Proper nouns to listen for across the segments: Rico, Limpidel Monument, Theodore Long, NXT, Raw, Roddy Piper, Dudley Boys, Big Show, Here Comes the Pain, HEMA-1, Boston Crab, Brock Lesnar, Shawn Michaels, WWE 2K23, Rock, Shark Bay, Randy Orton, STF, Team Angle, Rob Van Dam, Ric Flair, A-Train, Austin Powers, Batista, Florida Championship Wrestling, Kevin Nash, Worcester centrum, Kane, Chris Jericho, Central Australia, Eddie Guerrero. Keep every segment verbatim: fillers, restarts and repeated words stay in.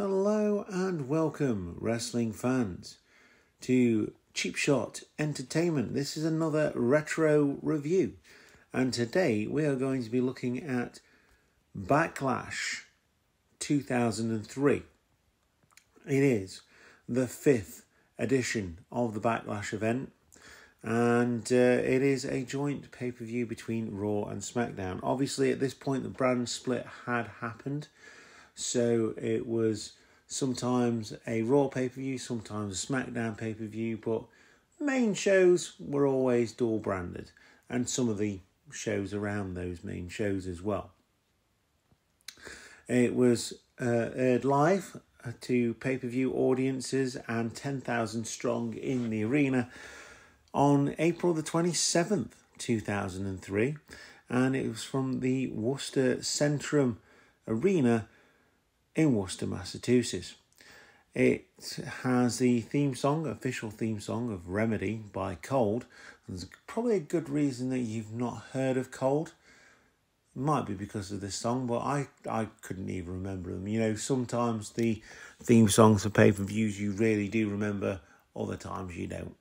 Hello and welcome, wrestling fans, to Cheap Shot Entertainment. This is another retro review, and today we are going to be looking at Backlash two thousand three. It is the fifth edition of the Backlash event, and uh, it is a joint pay-per-view between Raw and SmackDown. Obviously, at this point, the brand split had happened, so it was sometimes a Raw pay-per-view, sometimes a SmackDown pay-per-view, but main shows were always dual branded, and some of the shows around those main shows as well. It was uh, aired live to pay-per-view audiences and ten thousand strong in the arena on April the twenty-seventh, two thousand three, and it was from the Worcester Centrum Arena in Worcester, Massachusetts. It has the theme song, official theme song of Remedy by Cold. There's probably a good reason that you've not heard of Cold. It might be because of this song, but I, I couldn't even remember them. You know, sometimes the theme songs for pay-per-views you really do remember, other times you don't.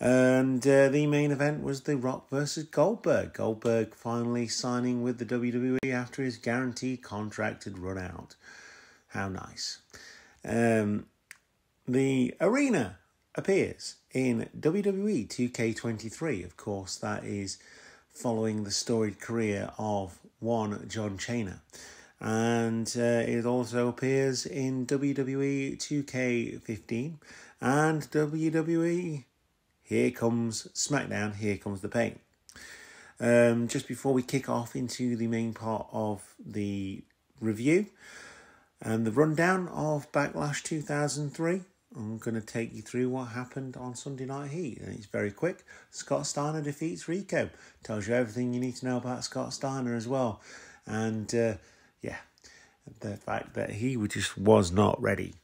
And uh, the main event was The Rock versus Goldberg. Goldberg finally signing with the W W E after his guaranteed contract had run out. How nice. Um, the arena appears in W W E two K twenty-three. Of course, that is following the storied career of one John Cena. And uh, it also appears in W W E two K fifteen and W W E... Here comes SmackDown, here comes the pain. Um, just before we kick off into the main part of the review and the rundown of Backlash two thousand three, I'm going to take you through what happened on Sunday Night Heat. And it's very quick. Scott Steiner defeats Rico. Tells you everything you need to know about Scott Steiner as well. And, uh, yeah, the fact that he just was not ready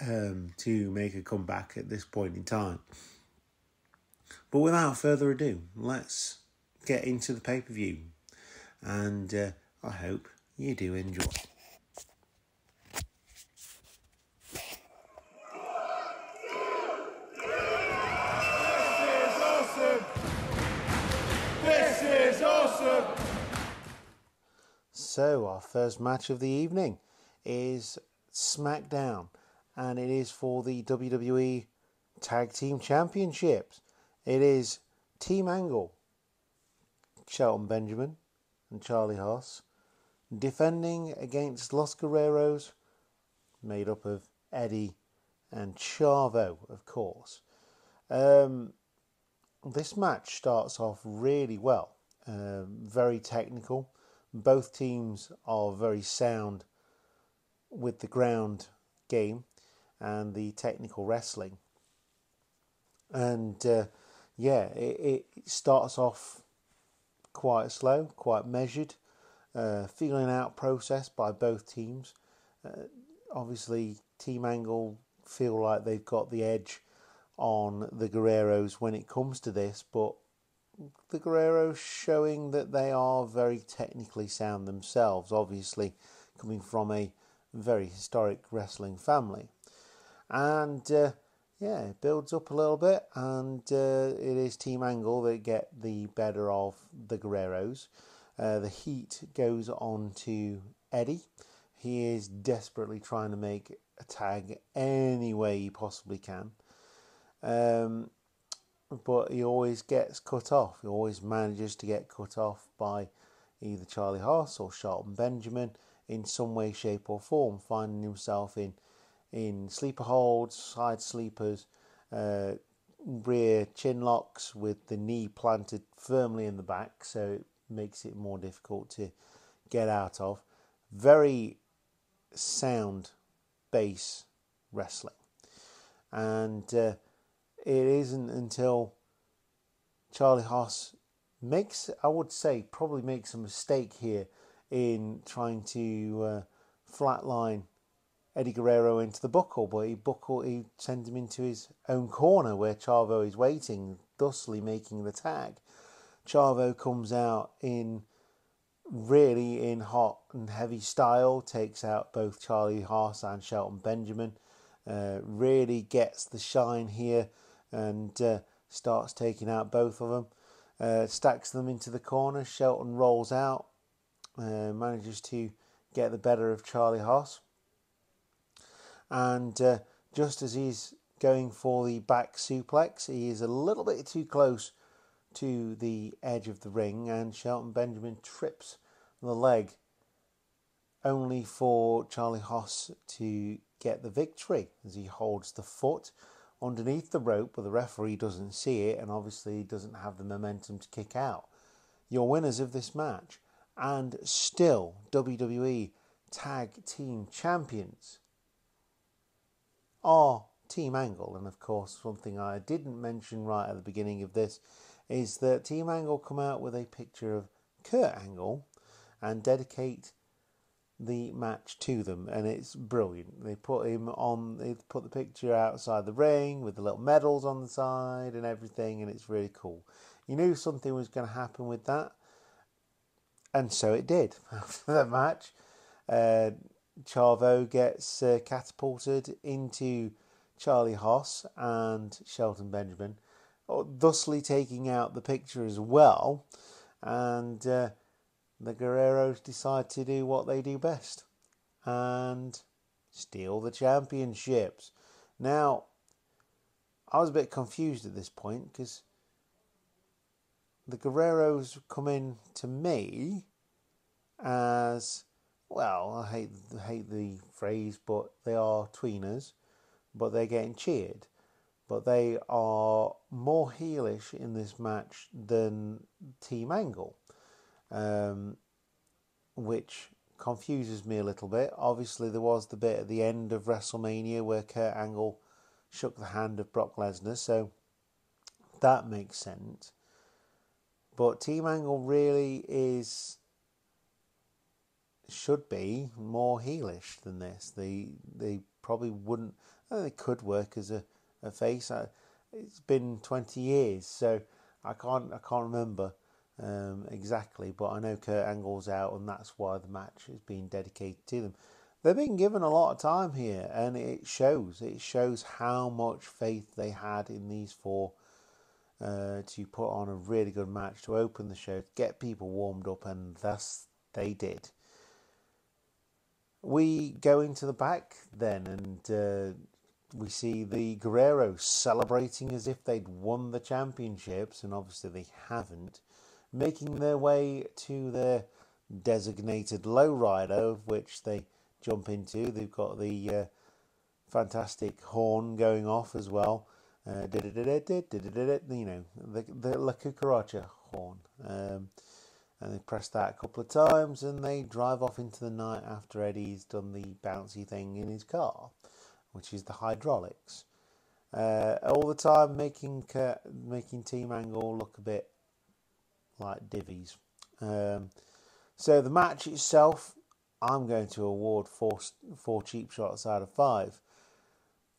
um, to make a comeback at this point in time. But without further ado, let's get into the pay-per-view. And uh, I hope you do enjoy. This is awesome! This is awesome! So, our first match of the evening is SmackDown. And it is for the W W E Tag Team Championships. It is Team Angle, Shelton Benjamin and Charlie Haas, defending against Los Guerreros, made up of Eddie and Chavo, of course. Um, this match starts off really well, um, very technical. Both teams are very sound with the ground game and the technical wrestling. And... Uh, Yeah, it, it starts off quite slow, quite measured, uh, feeling out process by both teams. Uh, obviously, Team Angle feel like they've got the edge on the Guerreros when it comes to this, but the Guerreros showing that they are very technically sound themselves, obviously coming from a very historic wrestling family. And... Uh, Yeah, it builds up a little bit, and uh, it is Team Angle that get the better of the Guerreros. Uh, the heat goes on to Eddie. He is desperately trying to make a tag any way he possibly can. Um, but he always gets cut off. He always manages to get cut off by either Charlie Haas or Shelton Benjamin in some way, shape or form, finding himself in... in sleeper holds, side sleepers, uh, rear chin locks with the knee planted firmly in the back, so it makes it more difficult to get out of. Very sound base wrestling. And uh, it isn't until Charlie Haas makes, I would say, probably makes a mistake here in trying to uh, flatline Eddie Guerrero into the buckle, but he buckle he sends him into his own corner where Chavo is waiting, thusly making the tag. Chavo comes out in really in hot and heavy style, takes out both Charlie Haas and Shelton Benjamin. Uh, really gets the shine here and uh, starts taking out both of them. Uh, stacks them into the corner. Shelton rolls out. Uh, manages to get the better of Charlie Haas. And uh, just as he's going for the back suplex, he is a little bit too close to the edge of the ring, and Shelton Benjamin trips the leg, only for Charlie Haas to get the victory as he holds the foot underneath the rope, but the referee doesn't see it and obviously doesn't have the momentum to kick out. Your winners of this match and still W W E Tag Team Champions are Team Angle. And of course, something I didn't mention right at the beginning of this is that Team Angle come out with a picture of Kurt Angle and dedicate the match to them, and it's brilliant. They put him on, they put the picture outside the ring with the little medals on the side and everything, and it's really cool. You knew something was going to happen with that, and so it did. After that match, uh, Chavo gets uh, catapulted into Charlie Haas and Shelton Benjamin, thusly taking out the picture as well, and uh, the Guerreros decide to do what they do best and steal the championships. Now, I was a bit confused at this point because the Guerreros come in to me as, well, I hate, hate the phrase, but they are tweeners, but they're getting cheered. But they are more heelish in this match than Team Angle, um, which confuses me a little bit. Obviously, there was the bit at the end of WrestleMania where Kurt Angle shook the hand of Brock Lesnar, so that makes sense. But Team Angle really is, should be more heelish than this. They they probably wouldn't. I think they could work as a a face. I, it's been twenty years, so I can't I can't remember um, exactly, but I know Kurt Angle's out, and that's why the match is being dedicated to them. They've been given a lot of time here, and it shows. It shows how much faith they had in these four uh, to put on a really good match, to open the show, to get people warmed up, and thus they did. We go into the back then, and... Uh, we see the Guerreros celebrating as if they'd won the championships, and obviously they haven't, making their way to their designated lowrider, of which they jump into. They've got the uh, fantastic horn going off as well. Uh, you know, the, the La Cucaracha horn. Um, and they press that a couple of times, and they drive off into the night after Eddie's done the bouncy thing in his car, which is the hydraulics, uh, all the time making uh, making Team Angle look a bit like divvies. Um, so the match itself, I'm going to award four four cheap shots out of five,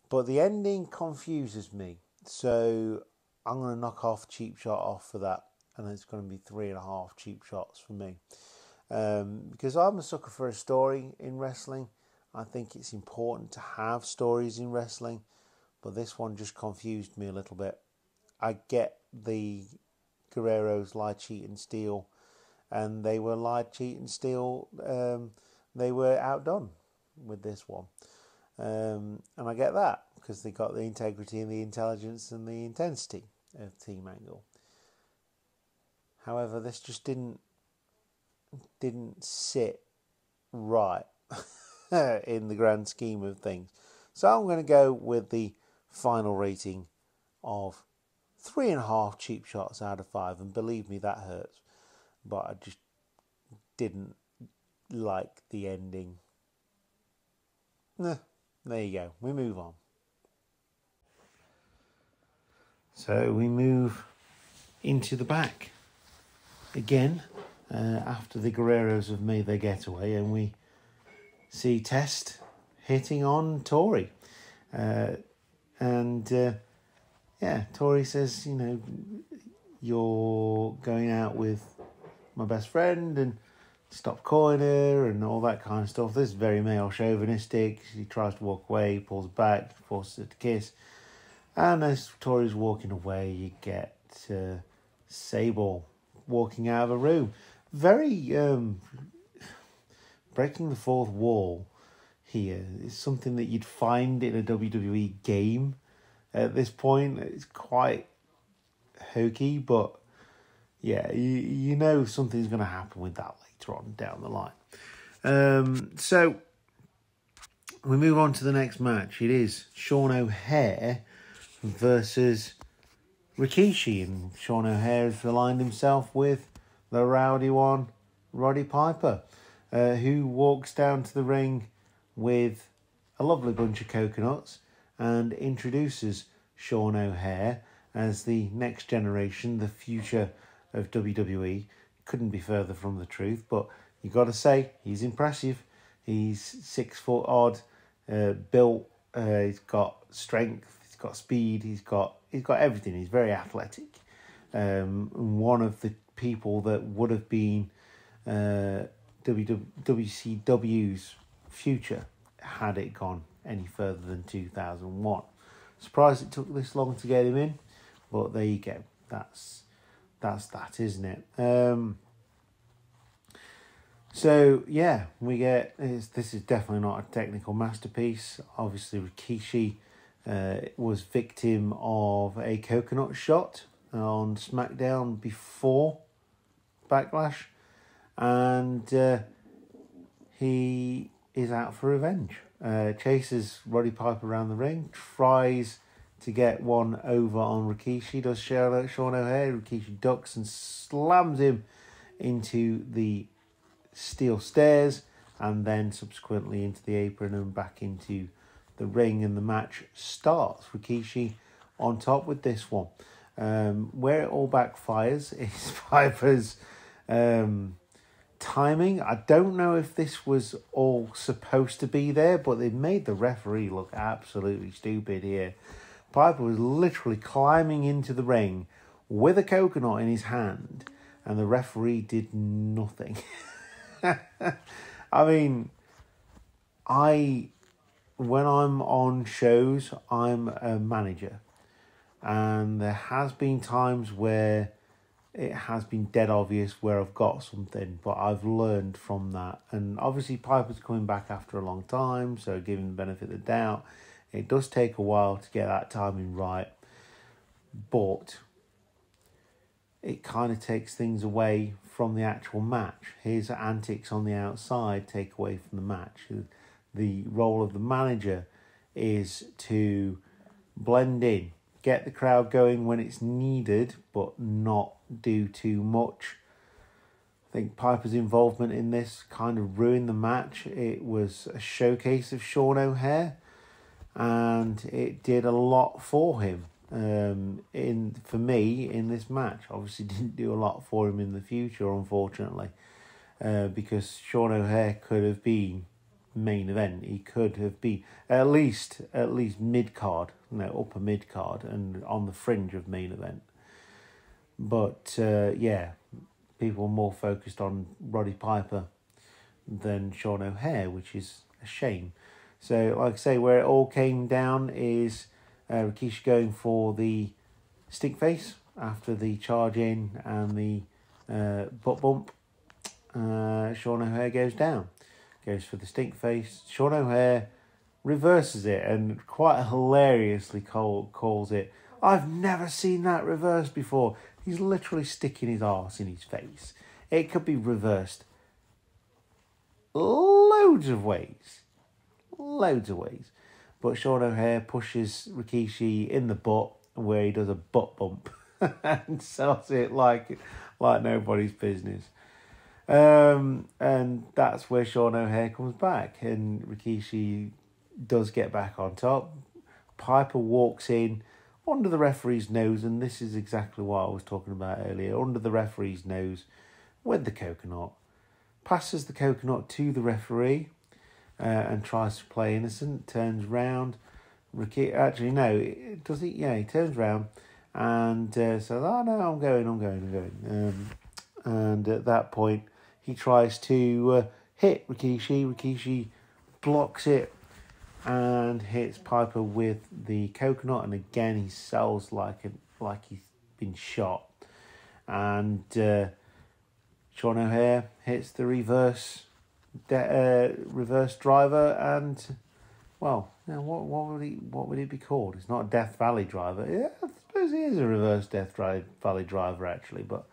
but the ending confuses me, so I'm going to knock off cheap shot off for that, and it's going to be three and a half cheap shots for me, um, because I'm a sucker for a story in wrestling. I think it's important to have stories in wrestling, but this one just confused me a little bit. I get the Guerreros lie, cheat, and steal, and they were lie, cheat, and steal. Um, they were outdone with this one, um, and I get that because they got the integrity and the intelligence and the intensity of Team Angle. However, this just didn't didn't sit right. In the grand scheme of things. So I'm going to go with the final rating of three and a half cheap shots out of five. And believe me, that hurts. But I just didn't like the ending. Nah, there you go. We move on. So we move into the back again. Uh, after the Guerreros have made their getaway, and we see Test hitting on Torrie. Uh, and, uh, yeah, Torrie says, you know, you're going out with my best friend. And stop corner and all that kind of stuff. This is very male chauvinistic. He tries to walk away, pulls back, forces her to kiss. And as Torrie's walking away, you get uh, Sable walking out of a room. Very um, breaking the fourth wall here. It's something that you'd find in a W W E game at this point. It's quite hokey, but yeah, you, you know something's going to happen with that later on down the line. Um, so we move on to the next match. It is Sean O'Haire versus Rikishi, and Sean O'Haire has aligned himself with the rowdy one, Roddy Piper, uh, who walks down to the ring with a lovely bunch of coconuts and introduces Sean O'Haire as the next generation, the future of W W E. Couldn't be further from the truth, but you got to say, he's impressive. He's six foot odd, uh, built, uh, he's got strength, he's got speed, he's got he's got everything. He's very athletic. Um, one of the people that would have been uh, W C W's future had it gone any further than two thousand one. Surprised it took this long to get him in, but there you go. That's that's that, isn't it? Um, so yeah, we get it's, this is definitely not a technical masterpiece. Obviously, Rikishi uh, was victim of a coconut shot on SmackDown before Backlash, and uh, he is out for revenge. Uh, chases Roddy Piper around the ring, tries to get one over on Rikishi, does Sean O'Haire. Rikishi ducks and slams him into the steel stairs and then subsequently into the apron and back into the ring, and the match starts. Rikishi on top with this one. Um, where it all backfires is Piper's um, timing. I don't know if this was all supposed to be there, but they made the referee look absolutely stupid here. Piper was literally climbing into the ring with a coconut in his hand, and the referee did nothing. I mean, I when I'm on shows, I'm a manager, and there has been times where it has been dead obvious where I've got something, but I've learned from that. And obviously Piper's coming back after a long time, so giving the benefit of the doubt, it does take a while to get that timing right. But it kind of takes things away from the actual match. His antics on the outside take away from the match. The role of the manager is to blend in, get the crowd going when it's needed, but not do too much. I think Piper's involvement in this kind of ruined the match. It was a showcase of Sean O'Haire, and it did a lot for him. Um, in for me in this match, obviously didn't do a lot for him in the future, unfortunately, uh, because Sean O'Haire could have been main event. He could have been at least at least mid card, you know, upper mid card, and on the fringe of main event. But uh, yeah, people more focused on Roddy Piper than Sean O'Haire, which is a shame. So, like I say, where it all came down is uh, Rikishi going for the stick face after the charge in and the uh, butt bump. Uh, Sean O'Haire goes down. Goes for the stink face. Sean O'Haire reverses it and quite hilariously call, calls it, "I've never seen that reversed before." He's literally sticking his arse in his face. It could be reversed loads of ways. Loads of ways. But Sean O'Haire pushes Rikishi in the butt, where he does a butt bump and sells it like, like nobody's business. Um, and that's where Sean O'Haire comes back, and Rikishi does get back on top. Piper walks in under the referee's nose, and this is exactly what I was talking about earlier, under the referee's nose with the coconut. Passes the coconut to the referee uh, and tries to play innocent, turns round. Rikishi, actually, no, does he? Yeah, he turns round and uh, says, "Oh, no, I'm going, I'm going, I'm going. Um, and at that point, he He tries to uh, hit Rikishi. Rikishi blocks it and hits Piper with the coconut. And again, he sells like a, like he's been shot. And uh, Sean O'Haire hits the reverse de- uh, reverse driver, and well, now what what would he what would it be called? It's not a Death Valley driver. Yeah, I suppose it is a reverse Death Valley driver actually, but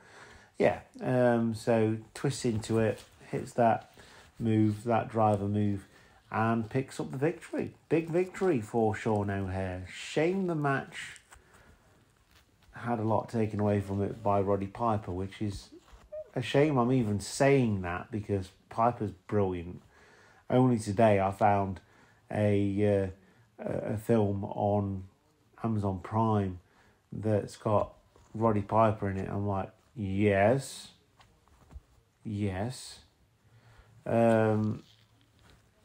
yeah. Um, so twists into it, hits that move, that driver move, and picks up the victory. Big victory for Sean O'Haire. Shame the match had a lot taken away from it by Roddy Piper, which is a shame I'm even saying that because Piper's brilliant. Only today I found a uh, a film on Amazon Prime that's got Roddy Piper in it. I'm like, yes, yes. Um.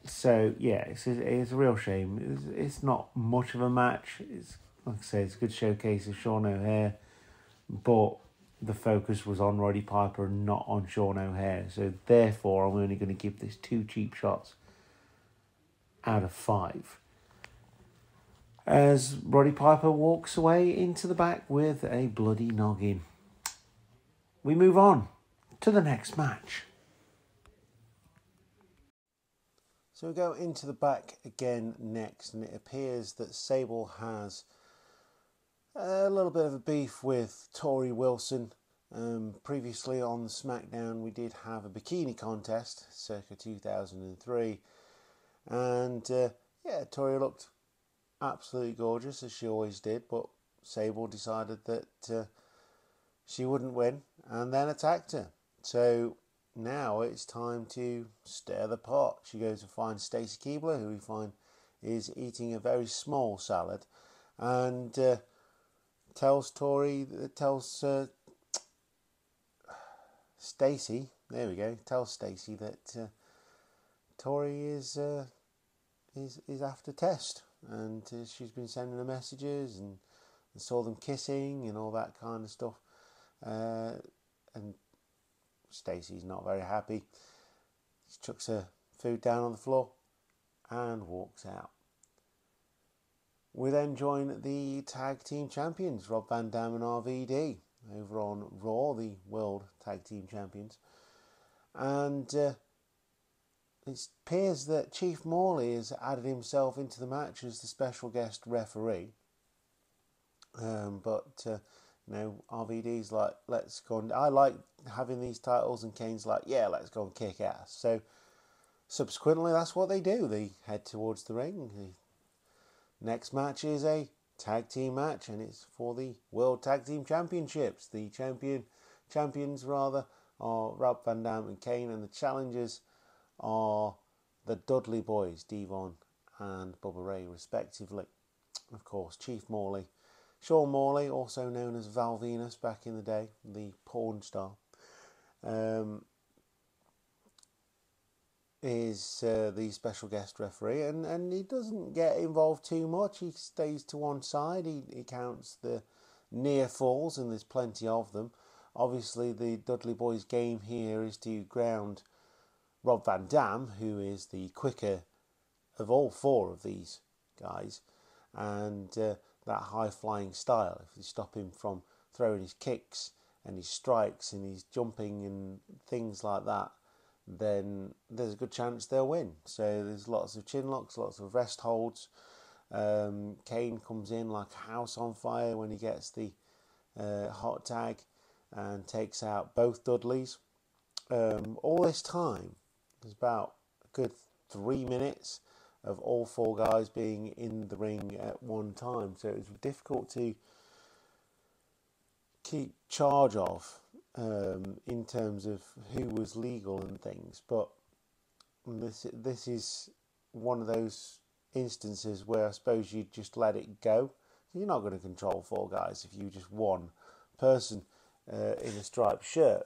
So yeah, it's it's a real shame. It's it's not much of a match. It's like I say, it's a good showcase of Sean O'Haire, but the focus was on Roddy Piper and not on Sean O'Haire. So therefore, I'm only going to give this two cheap shots out of five. As Roddy Piper walks away into the back with a bloody noggin. We move on to the next match. So we go into the back again next, and it appears that Sable has a little bit of a beef with Torrie Wilson. Um, previously on SmackDown, we did have a bikini contest circa two thousand three. And uh, yeah, Torrie looked absolutely gorgeous, as she always did. But Sable decided that uh, she wouldn't win and then attacked her. So now it's time to stir the pot. She goes and finds Stacy Keibler, who we find is eating a very small salad. And Uh, tells Torrie, tells uh, Stacy, there we go, tells Stacy that uh, Torrie is, uh, is is after Test, and uh, she's been sending her messages and, and saw them kissing and all that kind of stuff, uh, and Stacy's not very happy. She chucks her food down on the floor and walks out. We then join the tag team champions, Rob Van Dam and R V D, over on Raw, the world tag team champions. And uh, it appears that Chief Morley has added himself into the match as the special guest referee. Um, but, uh, you know, R V D's like, let's go and... I like having these titles, and Kane's like, yeah, let's go and kick ass. So, subsequently, that's what they do. They head towards the ring. They, Next match is a tag team match, and it's for the World Tag Team Championships. The champion champions rather are Rob Van Dam and Kane, and the challengers are the Dudley Boys, Devon and Bubba Ray, respectively. Of course, Chief Morley, Shawn Morley, also known as Val Venus back in the day, the porn star, um, is uh, the special guest referee, and, and he doesn't get involved too much. He stays to one side. He, he counts the near falls, and there's plenty of them. Obviously, the Dudley Boys' game here is to ground Rob Van Dam, who is the quicker of all four of these guys, and uh, that high-flying style. If you stop him from throwing his kicks and his strikes and his jumping and things like that, then there's a good chance they'll win. So there's lots of chin locks, lots of rest holds. Um, Kane comes in like a house on fire when he gets the uh, hot tag and takes out both Dudleys. Um, all this time, there's about a good three minutes of all four guys being in the ring at one time. So it was difficult to keep charge of Um, in terms of who was legal and things, but this this is one of those instances where I suppose you just let it go. You're not going to control four guys if you just one person uh, in a striped shirt.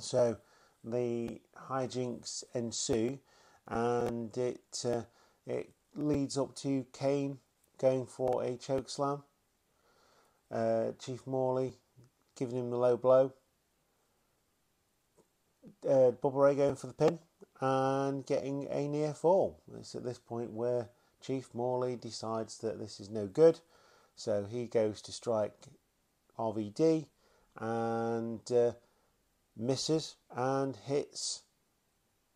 So the hijinks ensue, and it uh, it leads up to Kane going for a chokeslam. Uh, Chief Morley giving him the low blow. uh, Bubba Ray going for the pin and getting a near fall. It's at this point where Chief Morley decides that this is no good, so he goes to strike R V D and uh, misses and hits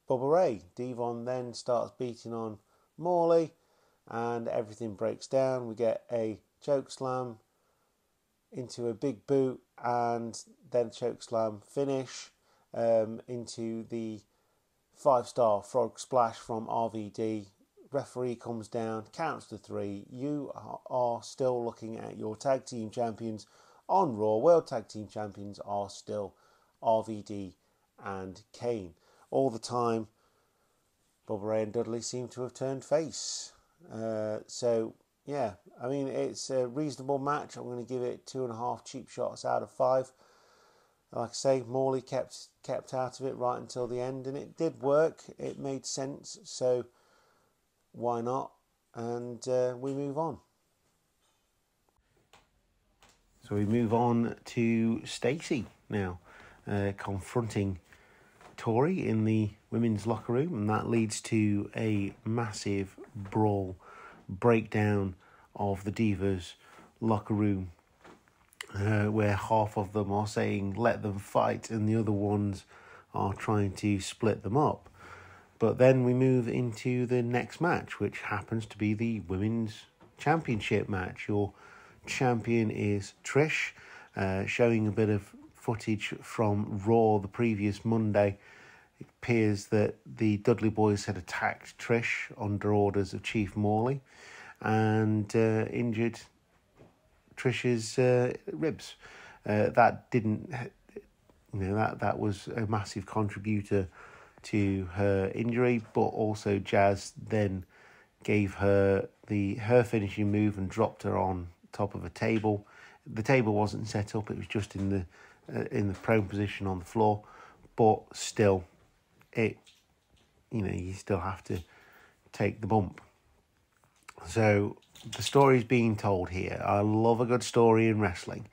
Bubba Ray. Devon then starts beating on Morley and everything breaks down. We get a choke slam into a big boot and then choke slam finish um, into the five-star frog splash from R V D. Referee comes down, counts to three. You are still looking at your tag team champions on Raw. World tag team champions are still R V D and Kane. All the time, Bubba Ray and Dudley seem to have turned face. Uh, so, yeah, I mean, it's a reasonable match. I'm going to give it two and a half cheap shots out of five. Like I say, Morley kept kept out of it right until the end, and it did work. It made sense, so why not? And uh, we move on. So we move on to Stacy now, uh, confronting Torrie in the women's locker room, and that leads to a massive brawl breakdown of the Divas locker room, uh, where half of them are saying let them fight and the other ones are trying to split them up. But then we move into the next match, which happens to be the women's championship match. Your champion is Trish, uh, showing a bit of footage from Raw the previous Monday. It appears that the Dudley Boys had attacked Trish under orders of Chief Morley and uh, injured Trish's uh, ribs. Uh, that didn't, you know, that, that was a massive contributor to her injury, but also Jazz then gave her the her finishing move and dropped her on top of a table. The table wasn't set up; it was just in the in the prone position on the floor, but still, it, you know, you still have to take the bump. So the story's being told here. I love a good story in wrestling,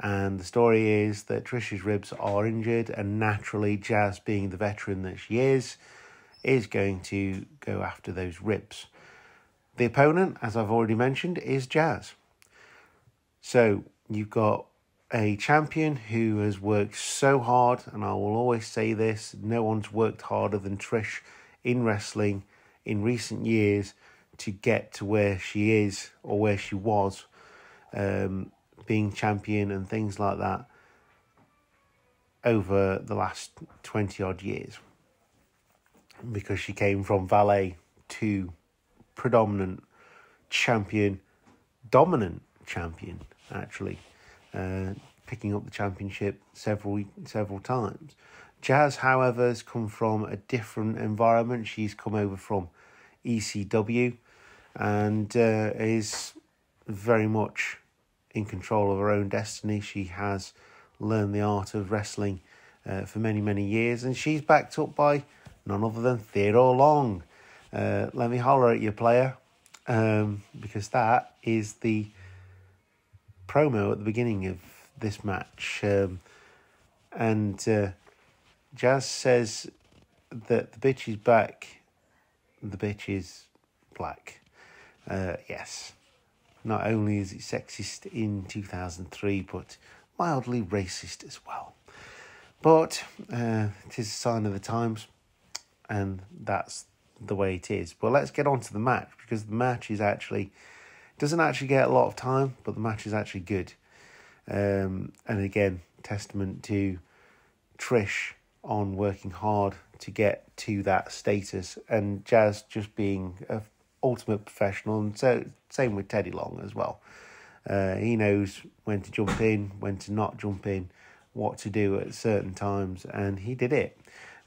and the story is that Trish's ribs are injured, and naturally Jazz, being the veteran that she is, is going to go after those ribs. The opponent, as I've already mentioned, is Jazz. So you've got a champion who has worked so hard, and I will always say this, no one's worked harder than Trish in wrestling in recent years to get to where she is, or where she was, um, being champion and things like that over the last twenty odd years, because she came from valet to predominant champion, dominant champion, actually. Uh, picking up the championship several several times. Jazz, however, has come from a different environment. She's come over from E C W and uh, is very much in control of her own destiny. She has learned the art of wrestling uh, for many, many years, and she's backed up by none other than Theodore Long. Uh, let me holler at you, player, um, because that is the promo at the beginning of this match, um, and uh, Jazz says that the bitch is back, the bitch is black. Uh, yes, not only is it sexist in two thousand three, but mildly racist as well. But uh, it is a sign of the times, and that's the way it is. But let's get on to the match, because the match is actually... doesn't actually get a lot of time, but the match is actually good. Um, and again, testament to Trish on working hard to get to that status, and Jazz just being an ultimate professional. And so, same with Teddy Long as well. Uh, he knows when to jump in, when to not jump in, what to do at certain times, and he did it.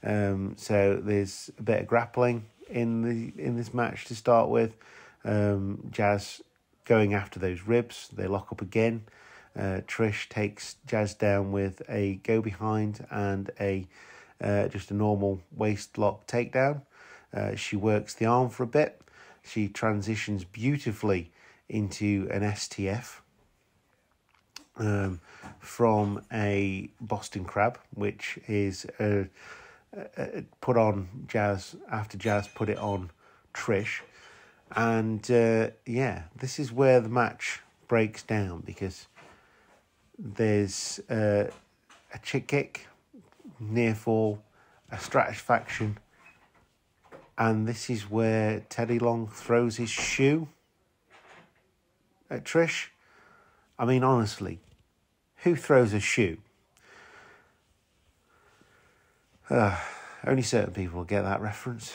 Um, so there's a bit of grappling in the in this match to start with. Um, Jazz going after those ribs. They lock up again. Uh, Trish takes Jazz down with a go behind and a uh, just a normal waist lock takedown. Uh, she works the arm for a bit. She transitions beautifully into an S T F um, from a Boston Crab, which is a, uh, put on Jazz after Jazz put it on Trish. And uh, yeah, this is where the match breaks down, because there's uh, a chick kick, near fall, a stratisfaction, and this is where Teddy Long throws his shoe at Trish. I mean, honestly, who throws a shoe? Uh, only certain people will get that reference.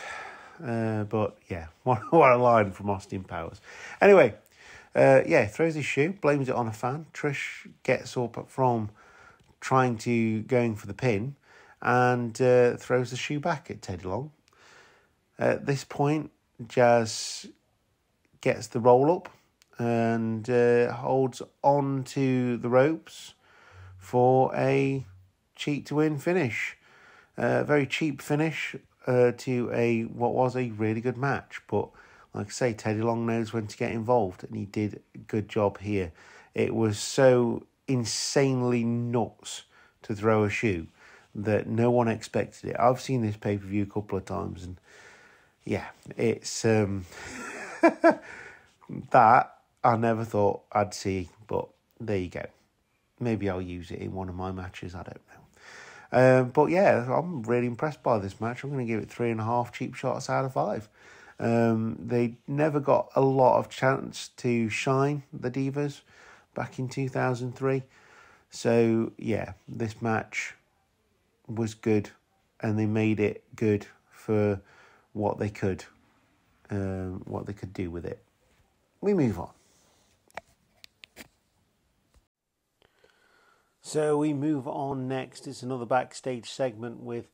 Uh, but, yeah, what, what a line from Austin Powers. Anyway, uh, yeah, throws his shoe, blames it on a fan. Trish gets up from trying to, going for the pin, and uh, throws the shoe back at Teddy Long. At this point, Jazz gets the roll-up and uh, holds on to the ropes for a cheat-to-win finish. A uh, very cheap finish uh, to a what was a really good match. But like I say, Teddy Long knows when to get involved, and he did a good job here. It was so insanely nuts to throw a shoe that no one expected it. I've seen this pay-per-view a couple of times, and yeah, it's... Um, that I never thought I'd see, but there you go. Maybe I'll use it in one of my matches, I don't know. Um, but yeah, I'm really impressed by this match. I'm going to give it three and a half cheap shots out of five. Um, they never got a lot of chance to shine, the Divas, back in two thousand three. So yeah, this match was good, and they made it good for what they could, um, what they could do with it. We move on. So we move on next. It's another backstage segment with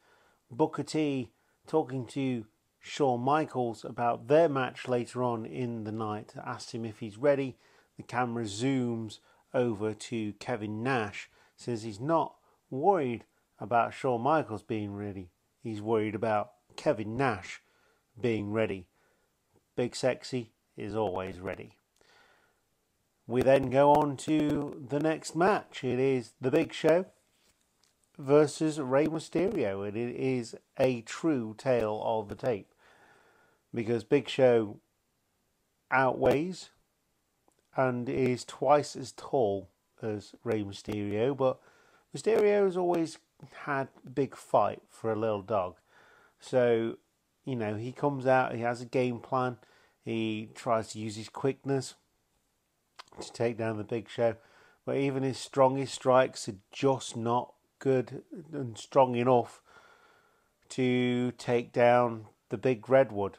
Booker T talking to Shawn Michaels about their match later on in the night. Asked him if he's ready. The camera zooms over to Kevin Nash. Says he's not worried about Shawn Michaels being ready. He's worried about Kevin Nash being ready. Big Sexy is always ready. We then go on to the next match. It is the Big Show versus Rey Mysterio, and it is a true tale of the tape, because Big Show outweighs and is twice as tall as Rey Mysterio, but Mysterio has always had a big fight for a little dog. So, you know, he comes out, he has a game plan, he tries to use his quickness to take down the Big Show, but even his strongest strikes are just not good and strong enough to take down the Big Redwood,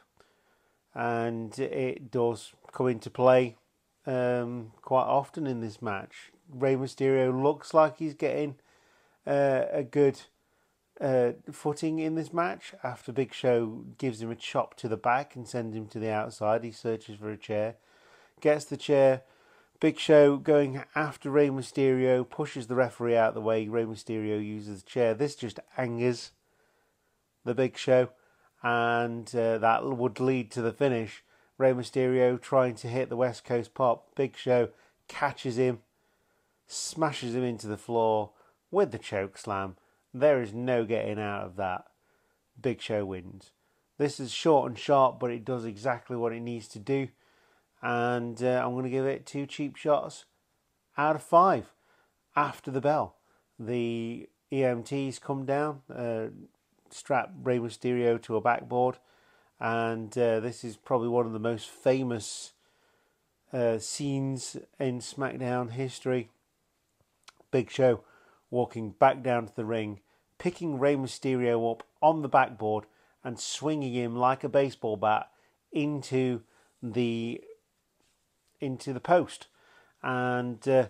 and it does come into play um, quite often in this match. Rey Mysterio looks like he's getting uh, a good uh, footing in this match after Big Show gives him a chop to the back and sends him to the outside. He searches for a chair, gets the chair. Big Show going after Rey Mysterio, pushes the referee out of the way. Rey Mysterio uses the chair. This just angers the Big Show, and uh, that would lead to the finish. Rey Mysterio trying to hit the West Coast Pop. Big Show catches him, smashes him into the floor with the choke slam. There is no getting out of that. Big Show wins. This is short and sharp, but it does exactly what it needs to do. And uh, I'm going to give it two cheap shots out of five. After the bell, the E M Ts come down, uh, strap Rey Mysterio to a backboard. And uh, this is probably one of the most famous uh, scenes in SmackDown history. Big Show walking back down to the ring, picking Rey Mysterio up on the backboard and swinging him like a baseball bat into the... into the post, and uh,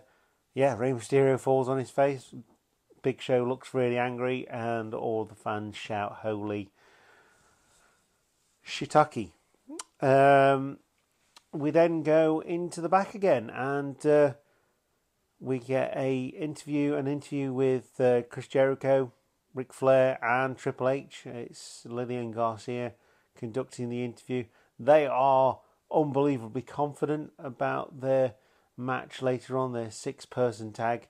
yeah, Rey Mysterio falls on his face. Big Show looks really angry, and all the fans shout holy shiitake. Um, we then go into the back again, and uh, we get a interview, an interview with uh, Chris Jericho, Ric Flair, and Triple H. It's Lillian Garcia conducting the interview. They are unbelievably confident about their match later on, their six person tag,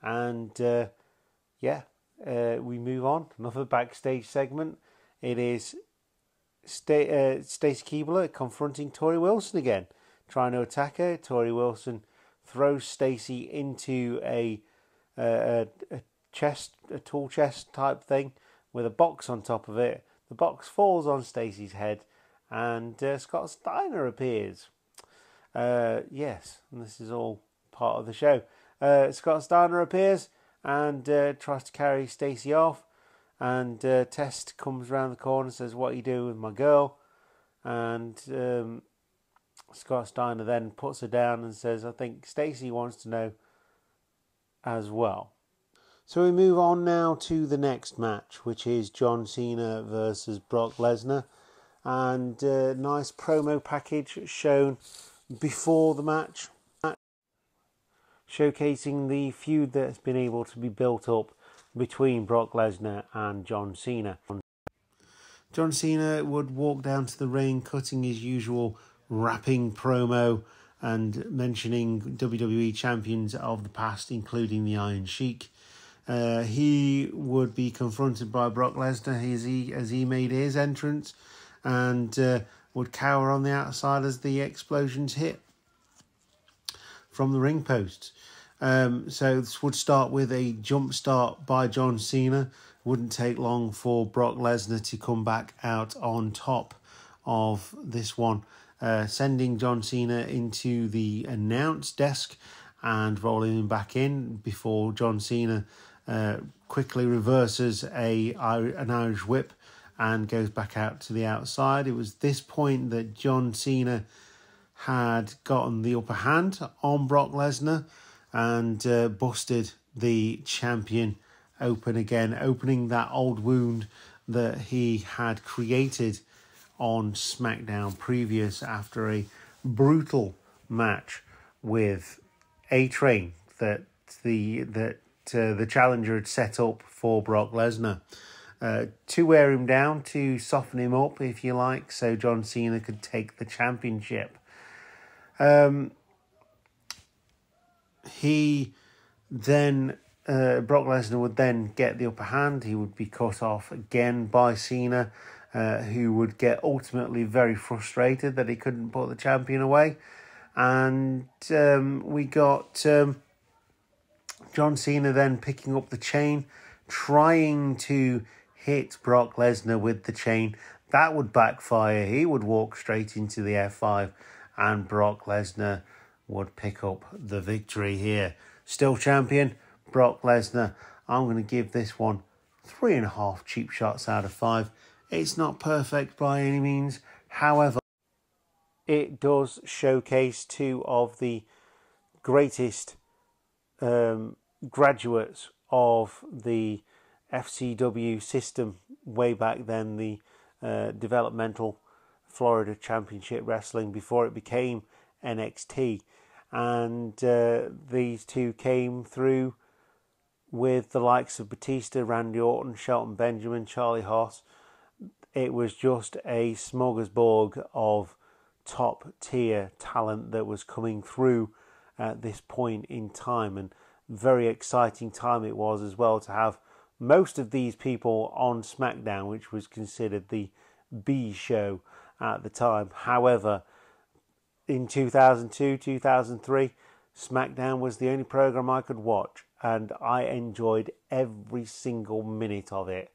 and uh, yeah, uh, we move on. Another backstage segment. It is Sta- uh, Stacy Keibler confronting Torrie Wilson again, trying to attack her. Torrie Wilson throws Stacy into a, uh, a a chest, a tool chest type thing with a box on top of it. The box falls on Stacy's head, and uh, Scott Steiner appears. Uh, yes, and this is all part of the show. Uh, Scott Steiner appears and uh, tries to carry Stacy off. And uh, Test comes around the corner and says, "What are you doing with my girl?" And um, Scott Steiner then puts her down and says, "I think Stacy wants to know as well." So we move on now to the next match, which is John Cena versus Brock Lesnar. And uh, nice promo package shown before the match, showcasing the feud that's been able to be built up between Brock Lesnar and John Cena. John Cena would walk down to the ring cutting his usual rapping promo and mentioning W W E champions of the past, including the Iron Sheik. Uh, he would be confronted by Brock Lesnar as he, as he made his entrance, and uh, would cower on the outside as the explosions hit from the ring posts. Um, so this would start with a jump start by John Cena. Wouldn't take long for Brock Lesnar to come back out on top of this one, uh, sending John Cena into the announce desk and rolling him back in before John Cena uh, quickly reverses a an Irish whip and goes back out to the outside. It was this point that John Cena had gotten the upper hand on Brock Lesnar and uh, busted the champion open again, opening that old wound that he had created on SmackDown previous after a brutal match with A-Train that the that uh, the challenger had set up for Brock Lesnar uh, to wear him down, to soften him up, if you like, so John Cena could take the championship. Um... He then, uh, Brock Lesnar would then get the upper hand. He would be cut off again by Cena, uh, who would get ultimately very frustrated that he couldn't put the champion away. And um, we got um, John Cena then picking up the chain, trying to hit Brock Lesnar with the chain. That would backfire. He would walk straight into the F five, and Brock Lesnar would pick up the victory here. Still champion, Brock Lesnar. I'm going to give this one three and a half cheap shots out of five. It's not perfect by any means. However, it does showcase two of the greatest um, graduates of the F C W system way back then, the uh, developmental Florida Championship Wrestling, before it became N X T. And uh, these two came through with the likes of Batista, Randy Orton, Shelton Benjamin, Charlie Haas. It was just a smorgasbord of top tier talent that was coming through at this point in time, and very exciting time it was as well to have most of these people on SmackDown, which was considered the B show at the time. However, in two thousand two, two thousand three, SmackDown was the only program I could watch, and I enjoyed every single minute of it.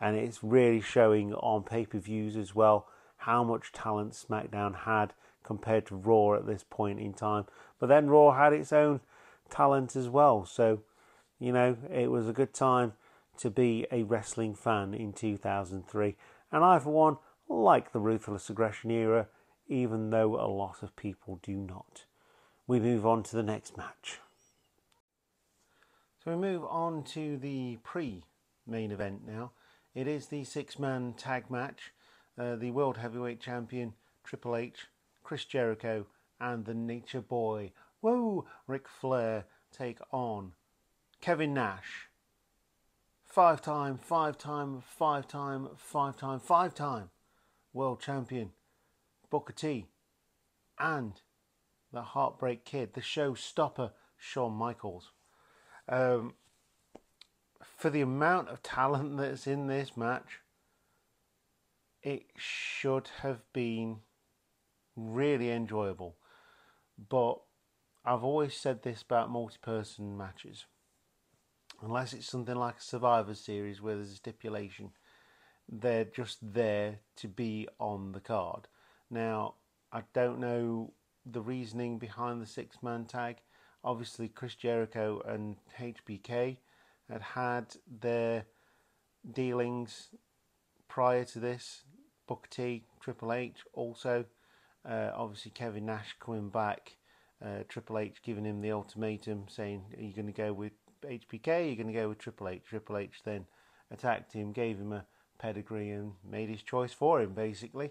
And it's really showing on pay-per-views as well how much talent SmackDown had compared to Raw at this point in time. But then Raw had its own talent as well. So, you know, it was a good time to be a wrestling fan in two thousand three. And I, for one, like the Ruthless Aggression era, even though a lot of people do not. We move on to the next match. So we move on to the pre-main event now. It is the six-man tag match. Uh, the World Heavyweight Champion, Triple H, Chris Jericho, and the Nature Boy, whoa, Ric Flair, take on Kevin Nash. Five-time, five-time, five-time, five-time, five-time World Champion, Booker T, and the Heartbreak Kid, the showstopper, Shawn Michaels. Um, for the amount of talent that's in this match, it should have been really enjoyable. But I've always said this about multi-person matches. Unless it's something like a Survivor Series where there's a stipulation, they're just there to be on the card. Now, I don't know the reasoning behind the six-man tag. Obviously, Chris Jericho and H B K had had their dealings prior to this. Booker T, Triple H also. Uh, obviously, Kevin Nash coming back. Uh, Triple H giving him the ultimatum, saying, are you going to go with H B K? Are you going to go with Triple H? Triple H then attacked him, gave him a pedigree and made his choice for him, basically.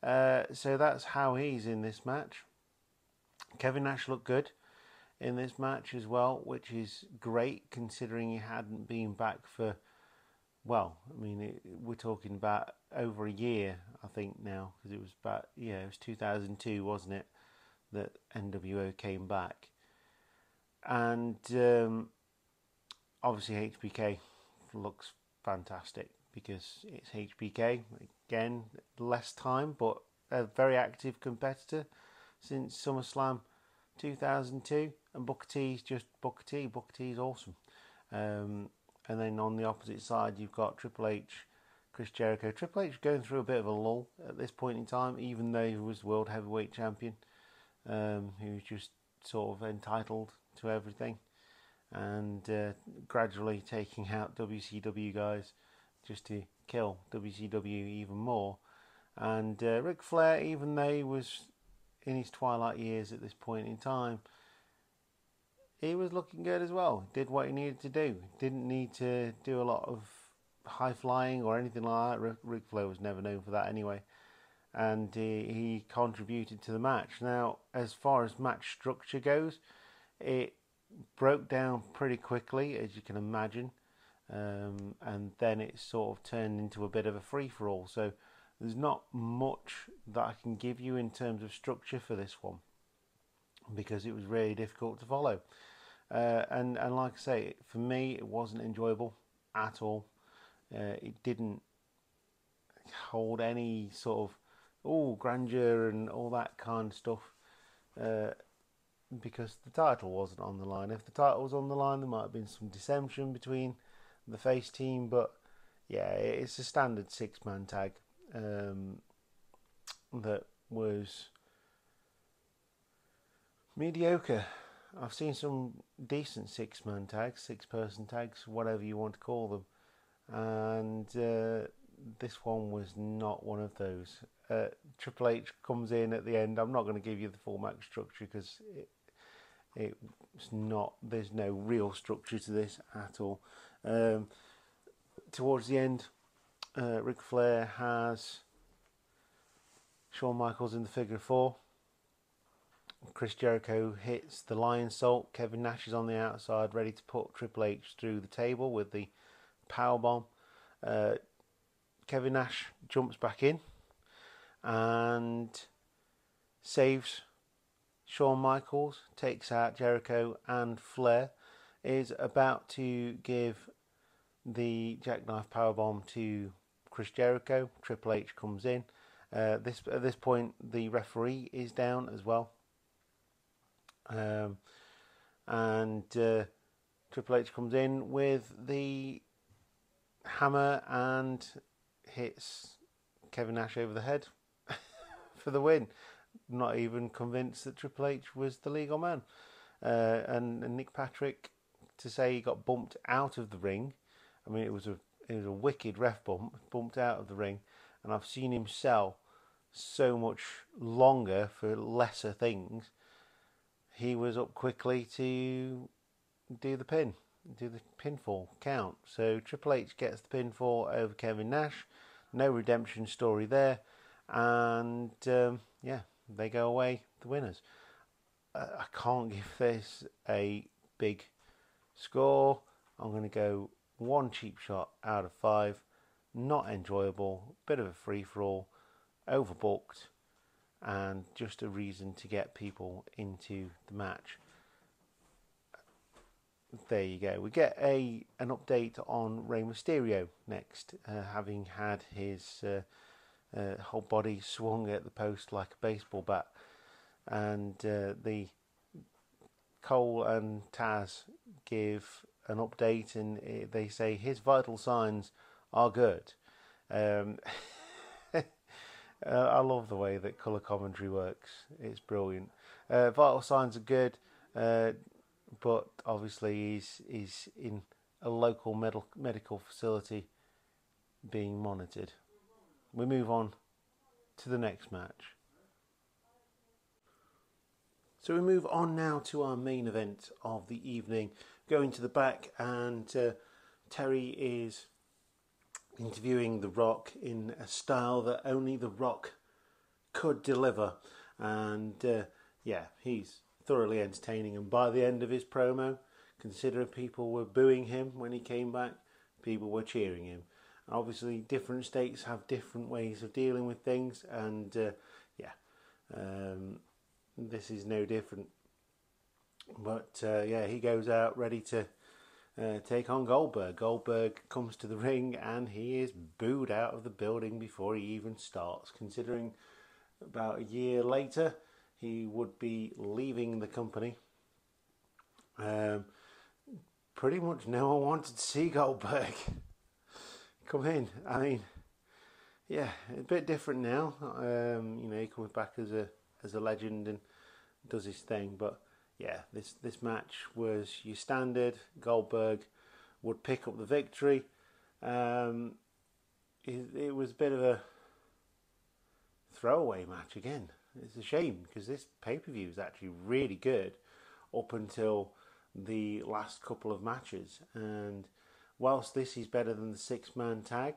Uh, so that's how he's in this match. Kevin Nash looked good in this match as well, which is great considering he hadn't been back for, well, I mean, it, we're talking about over a year, I think now, because it was about, yeah, it was two thousand two, wasn't it, that N W O came back. And um, obviously H B K looks fantastic because it's H B K. Again, less time, but a very active competitor since SummerSlam two thousand two. And Booker T's just Booker T. Booker T's awesome. Um, and then on the opposite side, you've got Triple H, Chris Jericho. Triple H going through a bit of a lull at this point in time, even though he was World Heavyweight Champion. Um, who's just sort of entitled to everything, and uh, gradually taking out W C W guys just to kill W C W even more. And uh, Ric Flair, even though he was in his twilight years at this point in time, he was looking good as well. Did what he needed to do. Didn't need to do a lot of high flying or anything like that. Ric Flair was never known for that anyway. And he, he contributed to the match. Now, as far as match structure goes, it broke down pretty quickly, as you can imagine. Um, and then it sort of turned into a bit of a free-for-all. So there's not much that I can give you in terms of structure for this one, because it was really difficult to follow. Uh, and, and like I say, for me, it wasn't enjoyable at all. Uh, it didn't hold any sort of oh, grandeur and all that kind of stuff, uh, because the title wasn't on the line. If the title was on the line, there might have been some dissension between the face team, but yeah, it's a standard six-man tag um, that was mediocre. I've seen some decent six-man tags, six-person tags, whatever you want to call them, and uh, this one was not one of those. Uh, Triple H comes in at the end. I'm not going to give you the full match structure because it, it's not. There's no real structure to this at all. Um, towards the end, uh, Ric Flair has Shawn Michaels in the figure four. Chris Jericho hits the lion salt. Kevin Nash is on the outside, ready to put Triple H through the table with the powerbomb. Uh, Kevin Nash jumps back in and saves Shawn Michaels, takes out Jericho, and Flair is about to give the jackknife powerbomb to Chris Jericho. Triple H comes in. Uh, this at this point, the referee is down as well, um, and uh, Triple H comes in with the hammer and hits Kevin Nash over the head for the win. Not even convinced that Triple H was the legal man. Uh, and, and Nick Patrick, to say he got bumped out of the ring, I mean, it was a it was a wicked ref bump, bumped out of the ring, and I've seen him sell so much longer for lesser things. He was up quickly to do the pin, do the pinfall count. So Triple H gets the pinfall over Kevin Nash. No redemption story there. And um, yeah, they go away the winners. I can't give this a big score. I'm going to go one cheap shot out of five. Not enjoyable, bit of a free-for-all, overbooked, and just a reason to get people into the match. there you go. We get a an update on Rey Mysterio next, uh, having had his uh, uh, whole body swung at the post like a baseball bat, and uh, the Cole and Taz give an update, and it, they say his vital signs are good. Um, uh, I love the way that colour commentary works. It's brilliant. Uh, vital signs are good. Uh, but obviously he's, he's in a local medical medical facility being monitored. We move on to the next match. So we move on now to our main event of the evening. Going to the back, and uh, Terry is interviewing The Rock in a style that only The Rock could deliver. And uh, yeah, he's thoroughly entertaining, and by the end of his promo, considering people were booing him when he came back, people were cheering him. Obviously different states have different ways of dealing with things, and uh, yeah, um, this is no different. But uh, yeah, he goes out ready to uh, take on Goldberg. Goldberg comes to the ring and he is booed out of the building before he even starts, considering about a year later he would be leaving the company. Um, pretty much no one wanted to see Goldberg come in. I mean, yeah, a bit different now. Um, you know, he comes back as a as a legend and does his thing. But yeah, this this match was your standard. Goldberg would pick up the victory. Um, it, it was a bit of a throwaway match again. It's a shame, because this pay-per-view is actually really good up until the last couple of matches. And whilst this is better than the six-man tag,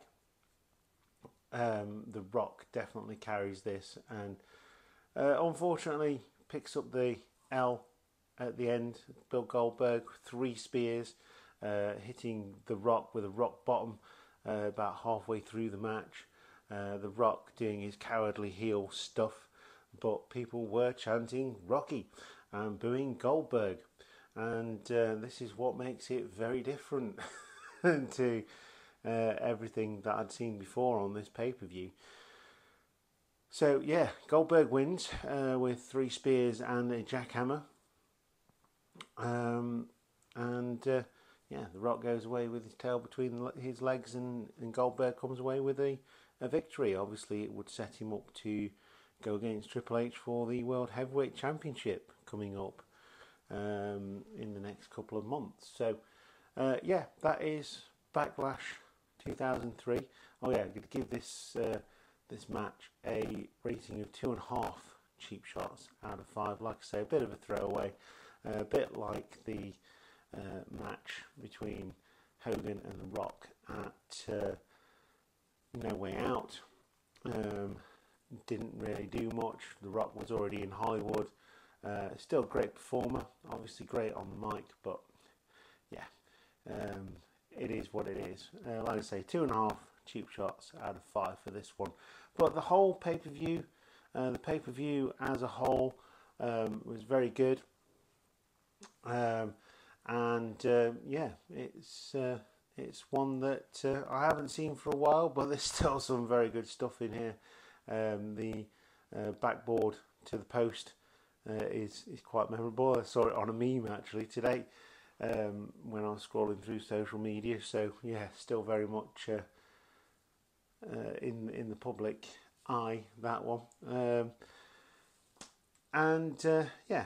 um, The Rock definitely carries this, and uh, unfortunately picks up the L at the end. Bill Goldberg, three spears, uh, hitting The Rock with a rock bottom uh, about halfway through the match. Uh, the Rock doing his cowardly heel stuff. But people were chanting Rocky and booing Goldberg. And uh, this is what makes it very different to uh, everything that I'd seen before on this pay-per-view. So yeah, Goldberg wins uh, with three spears and a jackhammer. Um, and uh, yeah, The Rock goes away with his tail between his legs, and, and Goldberg comes away with a, a victory. Obviously it would set him up to go against Triple H for the World Heavyweight Championship coming up um, in the next couple of months. So, uh, yeah, that is Backlash two thousand three. Oh yeah, I'm going to give this uh, this match a rating of two and a half cheap shots out of five. Like I say, a bit of a throwaway, a bit like the uh, match between Hogan and The Rock at uh, No Way Out. Um, Didn't really do much. The Rock was already in Hollywood. Uh, still a great performer, obviously great on the mic, but yeah, um, it is what it is. Uh, like I say, two and a half cheap shots out of five for this one. But the whole pay-per-view, uh, the pay-per-view as a whole, um, was very good. Um, and uh, yeah, it's uh, it's one that uh, I haven't seen for a while, but there's still some very good stuff in here. Um, the uh, backboard to the post uh, is, is quite memorable. I saw it on a meme actually today um, when I was scrolling through social media. So yeah, still very much uh, uh, in, in the public eye, that one. Um, and uh, yeah,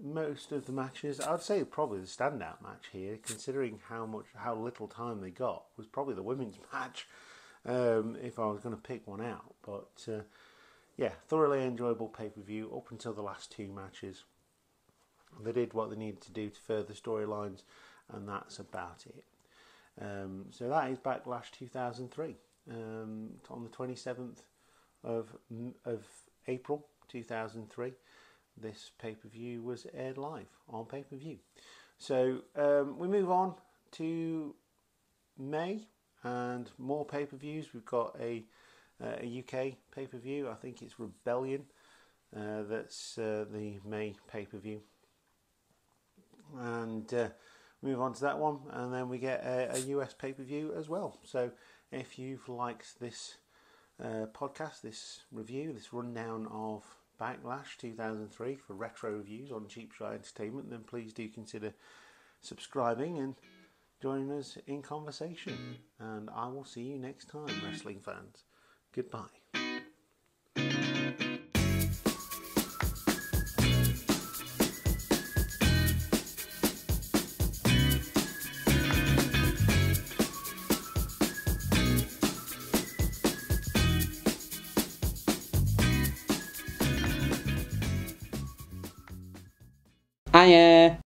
most of the matches, I'd say probably the standout match here, considering how much how little time they got, was probably the women's match. Um, if I was going to pick one out, but uh, yeah, thoroughly enjoyable pay-per-view up until the last two matches. They did what they needed to do to further storylines, and that's about it. Um, so that is Backlash two thousand three, um, on the twenty-seventh of of April two thousand three. This pay-per-view was aired live on pay-per-view. So um, we move on to May. And more pay-per-views. We've got a, uh, a U K pay-per-view. I think it's Rebellion. Uh, that's uh, the May pay-per-view. And uh, move on to that one, and then we get a, a U S pay-per-view as well. So if you've liked this uh, podcast, this review, this rundown of Backlash two thousand three for retro reviews on Cheap Shot Entertainment, then please do consider subscribing and joining us in conversation. And I will see you next time, wrestling fans. Goodbye. Hiya.